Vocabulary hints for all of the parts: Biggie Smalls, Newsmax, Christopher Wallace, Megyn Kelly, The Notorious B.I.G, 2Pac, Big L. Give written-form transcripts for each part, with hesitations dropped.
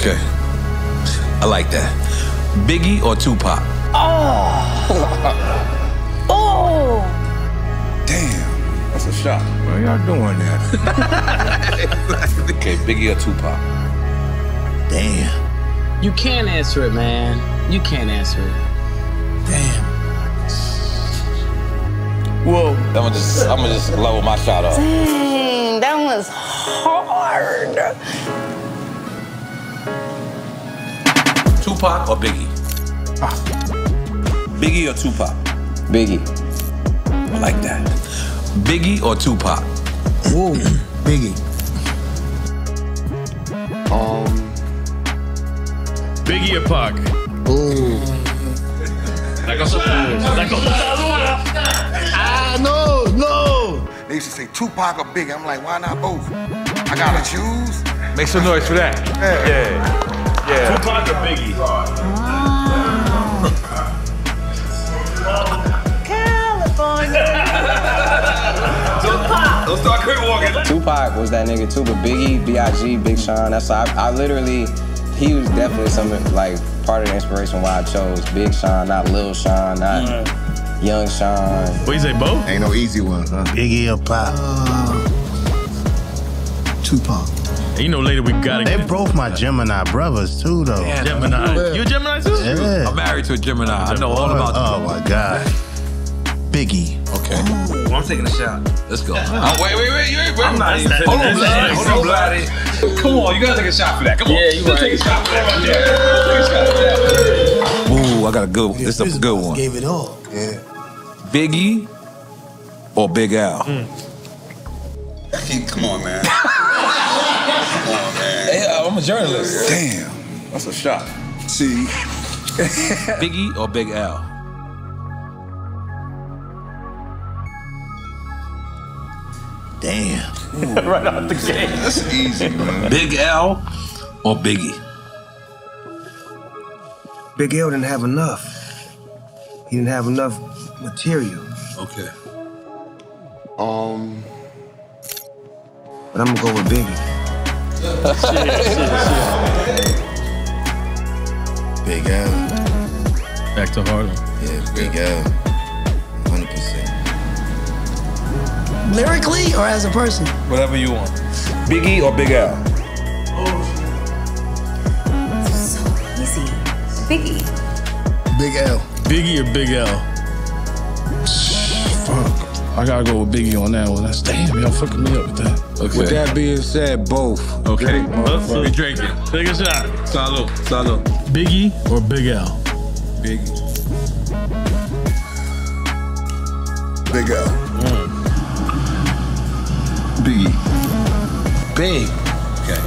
Okay. I like that. Biggie or 2Pac? Oh! Oh! Damn. That's a shock. Why are y'all doing that? Okay, Biggie or 2Pac? Damn. You can't answer it, man. You can't answer it. Damn. Whoa. I'm gonna just level my shot up. Dang, that was hard. 2Pac or Biggie? Biggie or 2Pac? Biggie. I like that. Biggie or 2Pac? Whoa, Biggie. Biggie or Pac? Ooh. No. They used to say 2Pac or Biggie. I'm like, why not both? I gotta choose. Make some noise for that. Yeah. 2Pac or Biggie. California. 2Pac. Don't start quick walking. 2Pac was that nigga too, but Biggie, B.I.G., Big Sean. That's I literally. He was definitely part of the inspiration why I chose Big Sean, not Lil Sean, not Young Sean. What you say, both? Ain't no easy ones, huh? Biggie or Pac? 2Pac. You know, later we gotta get. They both my Gemini brothers too, though. Yeah, Gemini. You a Gemini too? Yeah. I'm married to a Gemini. I know all about you. Oh my God. Biggie. Okay. Ooh, I'm taking a shot. Let's go. Wait. Hold on, bloody. Come on, you gotta take a shot for that. Come on. Yeah, you gotta take a shot for that right there. Take a shot for that. Ooh, I got a good one. Yeah, this is a good one. Gave it all. Yeah. Biggie or Big L? Come on, man. Hey, I'm a journalist. Damn. That's a shot. See? Biggie or Big L? Damn. Right out the gate. That's easy, man. Big L or Biggie? Big L didn't have enough. He didn't have enough material. Okay. But I'm gonna go with Biggie. Big L. Back to Harlem. Yeah, Big L. 100%. Lyrically or as a person? Whatever you want. Biggie or Big L? Oh. This is so easy. Biggie. Big L. Biggie or Big L? Fuck. I gotta go with Biggie on that one. That's damn, y'all fucking me up with that. Okay. With that being said, both. Okay. Both. We drinking. Take a shot. Salud. Biggie or Big L? Biggie. Big L. Biggie. Big. Okay.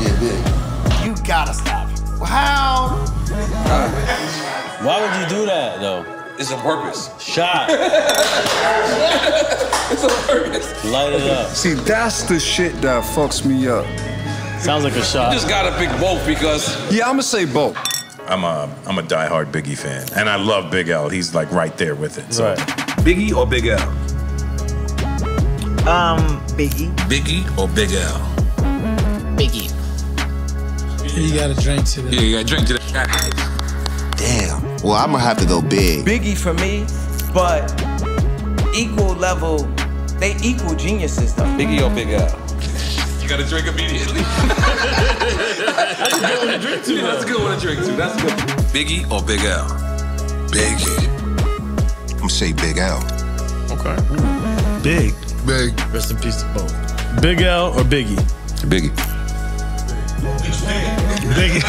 Yeah, Big. You gotta stop it. How? Why would you do that, though? It's on purpose. Shot. It's on purpose. Light it up. See, that's the shit that fucks me up. Sounds like a shot. You just gotta pick both because... Yeah, I'm gonna say both. I'm a diehard Biggie fan, and I love Big L. He's like right there with it. So. Right. Biggie or Big L? Biggie. Biggie or Big L? Biggie. You gotta drink to that. Yeah, you gotta drink to that. Damn. Well, I'm gonna have to go Big. Biggie for me, but equal level, they equal geniuses though. Biggie or Big L? You gotta drink immediately. That's a good one to drink to. That's a good one to drink to. That's good. Biggie or Big L? Biggie. I'm gonna say Big L. Okay. Ooh. Big. Big. Rest in peace to both. Big L or Biggie? Biggie. Biggie.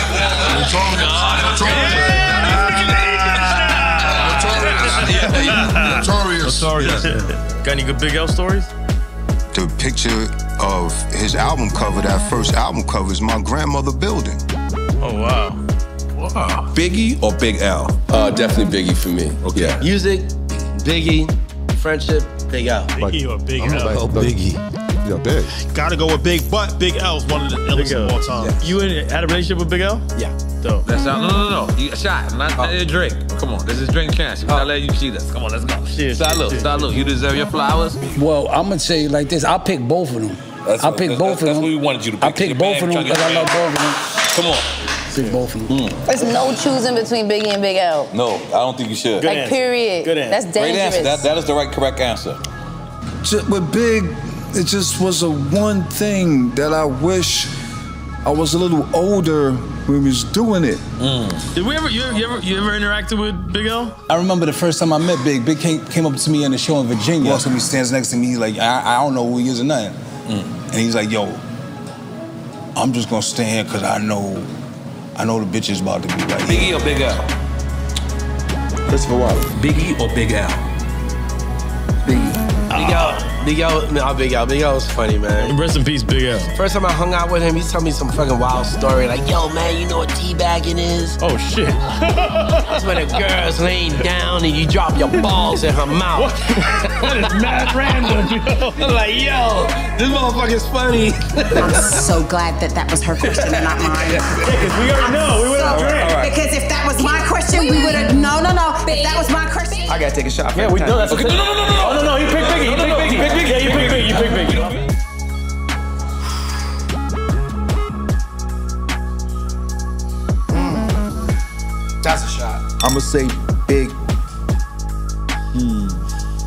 Notorious. Got any good Big L stories? The picture of his album cover, that first album cover, is my grandmother building. Oh, wow. Wow. Biggie or Big L? Definitely Biggie for me. Okay. Yeah. Music, Biggie. Friendship, Big L. Biggie or Big L? I'm gonna go Biggie. Yeah, Big. Gotta go with Big, but Big L is one of the illest of all time. Yeah. You had a relationship with Big L? Yeah. Dope. That's not, no. You, a shot, not a drink. Come on, this is drink chance. We're not letting you cheat us. Come on, let's go. Salud. You deserve your flowers. Well, I'm gonna say like this. I picked both of them. I picked both of them. That's what we wanted you to pick. I picked both of them because I love both of them. Come on. Big both of them. There's no choosing between Biggie and Big L. No, I don't think you should. Good like, answer. Period. Good answer. That's dangerous. Great answer. That is the correct answer. With Big, it just was a one thing that I wish I was a little older when we was doing it. Did we ever, you ever interacted with Big L? I remember the first time I met Big. Big came up to me on the show in Virginia. Well, so he stands next to me, he's like, I don't know who he is or nothing. And he's like, yo, I'm just gonna stand here because I know the bitch is about to be right here. Biggie or Big L? Christopher Wallace. Biggie or Big L? Biggie. Big L was funny, man. Rest in peace, Big L. First time I hung out with him, he told me some fucking wild story. Like, yo, man, you know what teabagging is? Oh, shit. That's when a girl's laying down and you drop your balls in her mouth. That is mad random, yo. I'm like, yo, this motherfucker's funny. I'm so glad that was her question and not mine. Because we already know. We would have drank. Because if that was my question, we would have... No. If that was my question... I got to take a shot. Yeah, we know that's okay. No, you pick Biggie. You pick Biggie. That's a shot. I'ma say Big.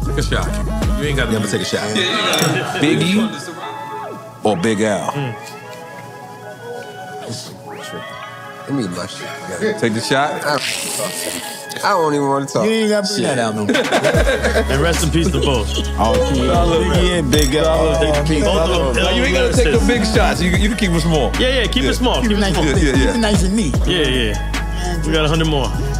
Take a shot. You ain't got to never take a shot. Biggie or Big L? Let me blush. Take the shot. I don't even want to talk. You ain't got to bring that out no more. And rest in peace to both. Biggie and Big L. You ain't got to take the big shots. You can keep it small. Yeah, keep it small. Keep it nice and neat. Yeah. We got 100 more.